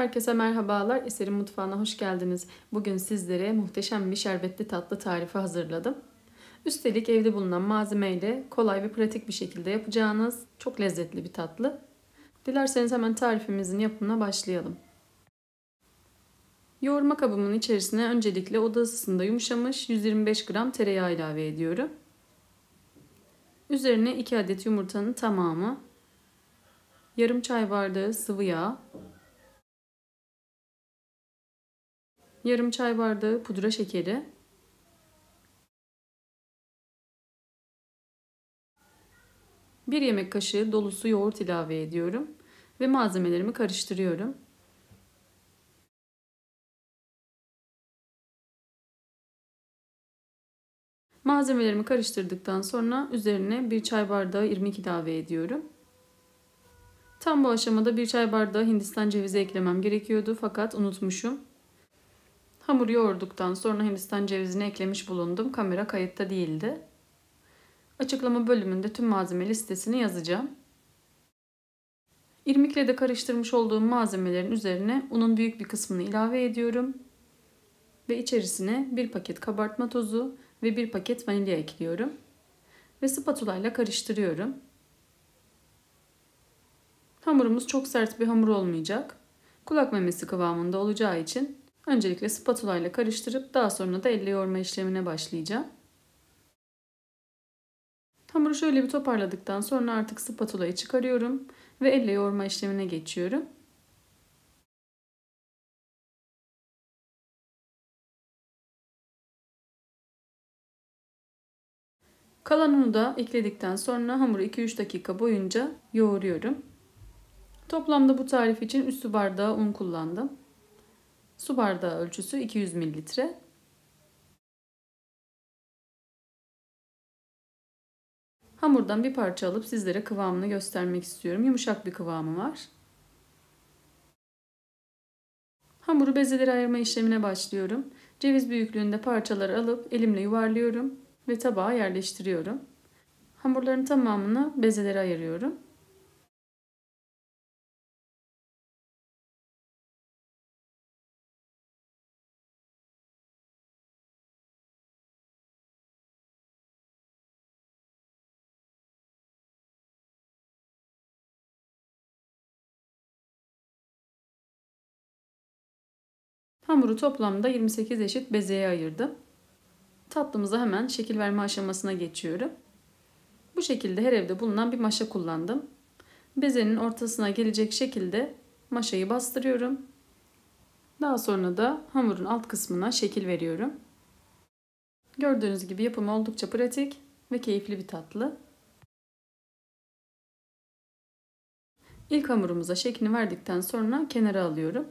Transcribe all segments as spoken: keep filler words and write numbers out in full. Herkese merhabalar. Eser'in Mutfağı'na hoş geldiniz. Bugün sizlere muhteşem bir şerbetli tatlı tarifi hazırladım. Üstelik evde bulunan malzemeyle kolay ve pratik bir şekilde yapacağınız çok lezzetli bir tatlı. Dilerseniz hemen tarifimizin yapımına başlayalım. Yoğurma kabımın içerisine öncelikle oda ısısında yumuşamış yüz yirmi beş gram tereyağı ilave ediyorum. Üzerine iki adet yumurtanın tamamı, yarım çay bardağı sıvı yağ, yarım çay bardağı pudra şekeri, bir yemek kaşığı dolusu yoğurt ilave ediyorum ve malzemelerimi karıştırıyorum. Malzemelerimi karıştırdıktan sonra üzerine bir çay bardağı irmik ilave ediyorum. Tam bu aşamada bir çay bardağı Hindistan cevizi eklemem gerekiyordu fakat unutmuşum. Hamuru yoğurduktan sonra Hindistan cevizini eklemiş bulundum. Kamera kayıtta değildi. Açıklama bölümünde tüm malzeme listesini yazacağım. İrmikle de karıştırmış olduğum malzemelerin üzerine unun büyük bir kısmını ilave ediyorum. Ve içerisine bir paket kabartma tozu ve bir paket vanilya ekliyorum. Ve spatula ile karıştırıyorum. Hamurumuz çok sert bir hamur olmayacak. Kulak memesi kıvamında olacağı için öncelikle spatula ile karıştırıp daha sonra da elle yoğurma işlemine başlayacağım. Hamuru şöyle bir toparladıktan sonra artık spatulayı çıkarıyorum ve elle yoğurma işlemine geçiyorum. Kalan unu da ekledikten sonra hamuru iki üç dakika boyunca yoğuruyorum. Toplamda bu tarif için üç su bardağı un kullandım. Su bardağı ölçüsü iki yüz mililitre. Hamurdan bir parça alıp sizlere kıvamını göstermek istiyorum. Yumuşak bir kıvamı var. Hamuru bezelere ayırma işlemine başlıyorum. Ceviz büyüklüğünde parçaları alıp elimle yuvarlıyorum ve tabağa yerleştiriyorum. Hamurların tamamını bezelere ayırıyorum. Hamuru toplamda yirmi sekiz eşit bezeye ayırdım. Tatlımıza hemen şekil verme aşamasına geçiyorum. Bu şekilde her evde bulunan bir maşa kullandım. Bezenin ortasına gelecek şekilde maşayı bastırıyorum. Daha sonra da hamurun alt kısmına şekil veriyorum. Gördüğünüz gibi yapımı oldukça pratik ve keyifli bir tatlı. İlk hamurumuza şeklini verdikten sonra kenara alıyorum.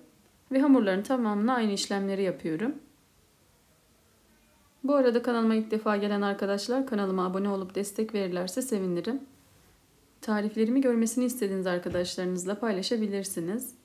Ve hamurların tamamına aynı işlemleri yapıyorum. Bu arada kanalıma ilk defa gelen arkadaşlar kanalıma abone olup destek verirlerse sevinirim. Tariflerimi görmesini istediğiniz arkadaşlarınızla paylaşabilirsiniz.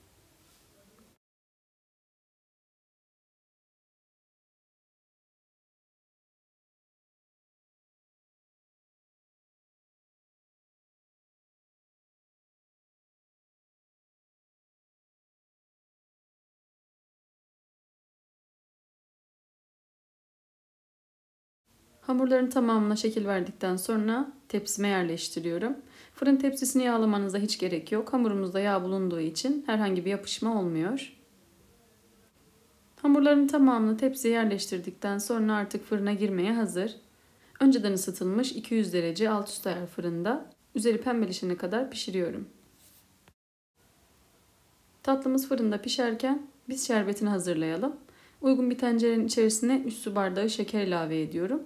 Hamurların tamamına şekil verdikten sonra tepsime yerleştiriyorum. Fırın tepsisini yağlamanıza hiç gerek yok. Hamurumuzda yağ bulunduğu için herhangi bir yapışma olmuyor. Hamurların tamamını tepsiye yerleştirdikten sonra artık fırına girmeye hazır. Önceden ısıtılmış iki yüz derece alt üst ayar fırında üzeri pembeleşene kadar pişiriyorum. Tatlımız fırında pişerken biz şerbetini hazırlayalım. Uygun bir tencerenin içerisine üç su bardağı şeker ilave ediyorum.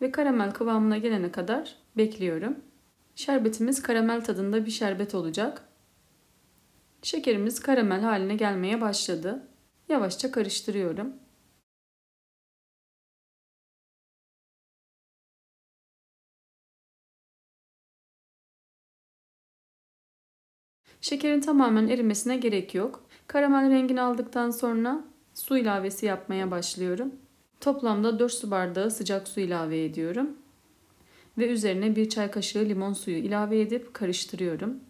Ve karamel kıvamına gelene kadar bekliyorum. Şerbetimiz karamel tadında bir şerbet olacak. Şekerimiz karamel haline gelmeye başladı. Yavaşça karıştırıyorum. Şekerin tamamen erimesine gerek yok. Karamel rengini aldıktan sonra su ilavesi yapmaya başlıyorum. Toplamda dört su bardağı sıcak su ilave ediyorum ve üzerine bir çay kaşığı limon suyu ilave edip karıştırıyorum.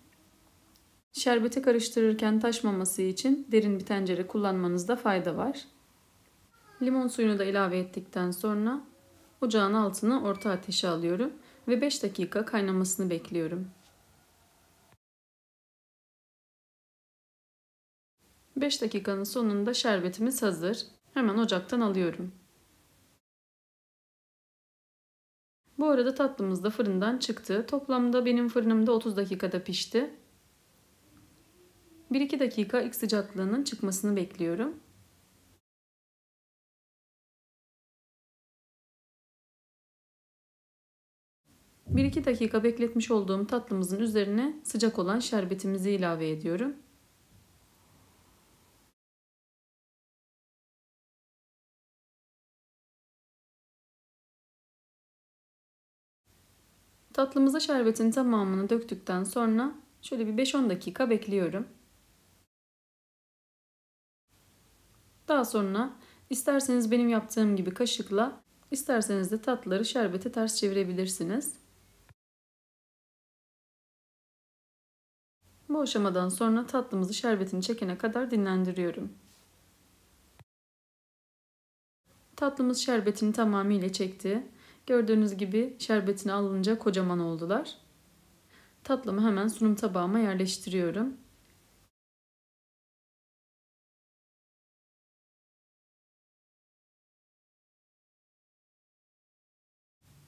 Şerbeti karıştırırken taşmaması için derin bir tencere kullanmanızda fayda var. Limon suyunu da ilave ettikten sonra ocağın altını orta ateşe alıyorum ve beş dakika kaynamasını bekliyorum. beş dakikanın sonunda şerbetimiz hazır. Hemen ocaktan alıyorum. Bu arada tatlımız da fırından çıktı. Toplamda benim fırınımda otuz dakikada pişti. bir iki dakika ilk sıcaklığının çıkmasını bekliyorum. bir iki dakika bekletmiş olduğum tatlımızın üzerine sıcak olan şerbetimizi ilave ediyorum. Tatlımıza şerbetin tamamını döktükten sonra şöyle bir beş on dakika bekliyorum. Daha sonra isterseniz benim yaptığım gibi kaşıkla, isterseniz de tatlıları şerbete ters çevirebilirsiniz. Bu aşamadan sonra tatlımızı şerbetini çekene kadar dinlendiriyorum. Tatlımız şerbetini tamamıyla çekti. Gördüğünüz gibi şerbetini alınca kocaman oldular. Tatlımı hemen sunum tabağıma yerleştiriyorum.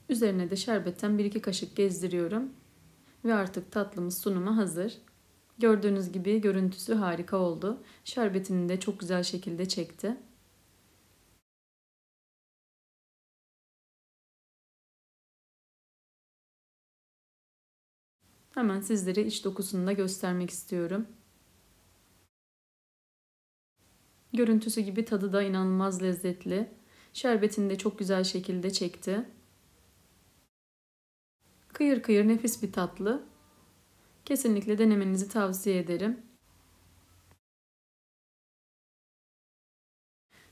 Üzerine de şerbetten bir iki kaşık gezdiriyorum. Ve artık tatlımız sunuma hazır. Gördüğünüz gibi görüntüsü harika oldu. Şerbetini de çok güzel şekilde çekti. Hemen sizlere iç dokusunu da göstermek istiyorum. Görüntüsü gibi tadı da inanılmaz lezzetli. Şerbetini de çok güzel şekilde çekti. Kıyır kıyır nefis bir tatlı. Kesinlikle denemenizi tavsiye ederim.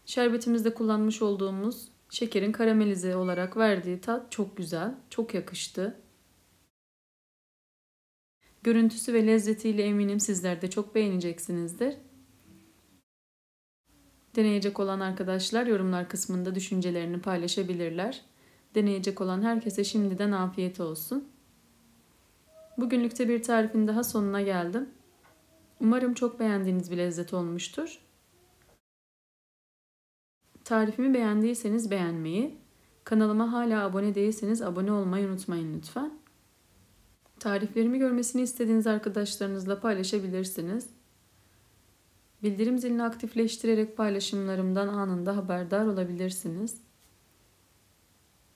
Şerbetimizde kullanmış olduğumuz şekerin karamelize olarak verdiği tat çok güzel, çok yakıştı. Görüntüsü ve lezzetiyle eminim sizler de çok beğeneceksinizdir. Deneyecek olan arkadaşlar yorumlar kısmında düşüncelerini paylaşabilirler. Deneyecek olan herkese şimdiden afiyet olsun. Bugünlükte bir tarifin daha sonuna geldim. Umarım çok beğendiğiniz bir lezzet olmuştur. Tarifimi beğendiyseniz beğenmeyi, kanalıma hala abone değilseniz abone olmayı unutmayın lütfen. Tariflerimi görmesini istediğiniz arkadaşlarınızla paylaşabilirsiniz. Bildirim zilini aktifleştirerek paylaşımlarımdan anında haberdar olabilirsiniz.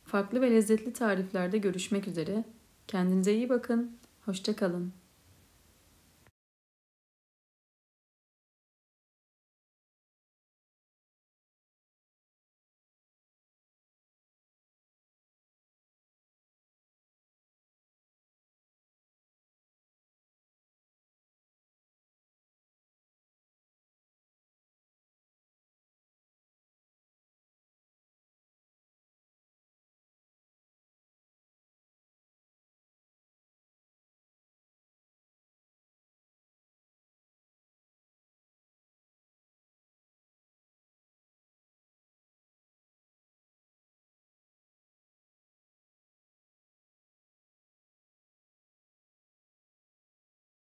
Farklı ve lezzetli tariflerde görüşmek üzere. Kendinize iyi bakın. Hoşça kalın.